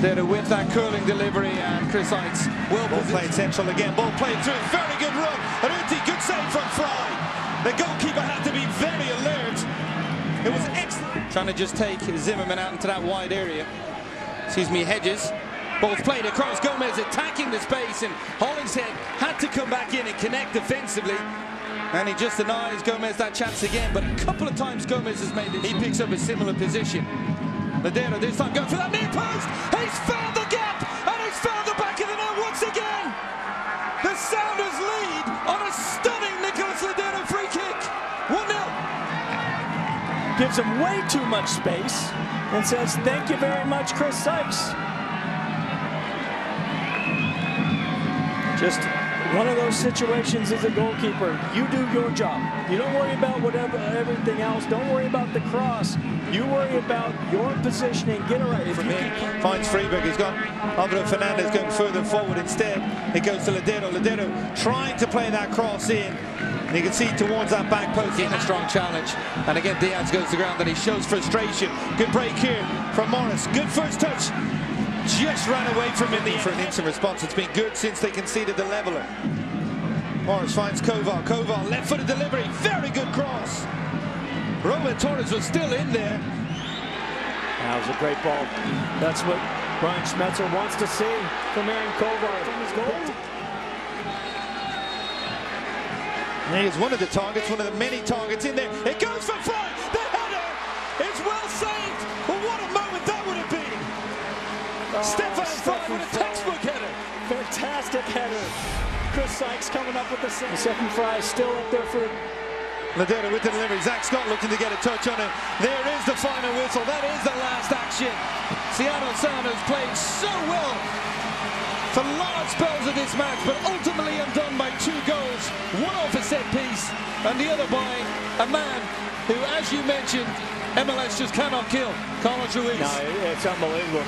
Lodeiro with that curling delivery, and Chris Eitz will played central again. Ball played through, very good run. Aruti, good save from Fry. The goalkeeper had to be very alert. It was excellent. Trying to just take Zimmerman out into that wide area. Excuse me, Hedges. Ball's played across, Gomez attacking the space, and Hollingshead had to come back in and connect defensively. And he just denies Gomez that chance again, but a couple of times Gomez has made it. He picks up a similar position. Lodeiro this time going for that near post. He's found the gap, and he's found the back of the net once again. The Sounders lead on a stunning Nicolas Lodeiro free kick. 1-0. Gives him way too much space and says, thank you very much, Chris Sykes. Just one of those situations as a goalkeeper, you do your job. You don't worry about everything else. Don't worry about the cross. You worry about your positioning. Get it right. If from here, finds Freeberg. He's got Alvaro Fernandez going further forward instead. It goes to Lodeiro. Lodeiro trying to play that cross in. And you can see towards that back post. He's a strong challenge. And again, Diaz goes to ground and he shows frustration. Good break here from Morris. Good first touch. Just ran away from him for an instant response. It's been good since they conceded the leveler. Morris finds Kovar. Kovar, left-footed delivery. Very good cross. Roman Torres was still in there. That was a great ball. That's what Brian Schmetzer wants to see from Aaron Kovar. And he's one of the targets, one of the many targets in there. It goes for Fry. The header is well saved. Well, what a moment that would have been. Oh, Stefan Fry with a textbook header. Fantastic header. Chris Sykes coming up with the second. Stefan Fry still up there for Lodeiro with the delivery. Zach Scott looking to get a touch on it. There is the final whistle. That is the last action. Seattle Sounders played so well for large spells of this match, but ultimately undone by two goals. One off a set piece, and the other by a man who, as you mentioned, MLS just cannot kill. Carlos Ruiz. No, it's unbelievable.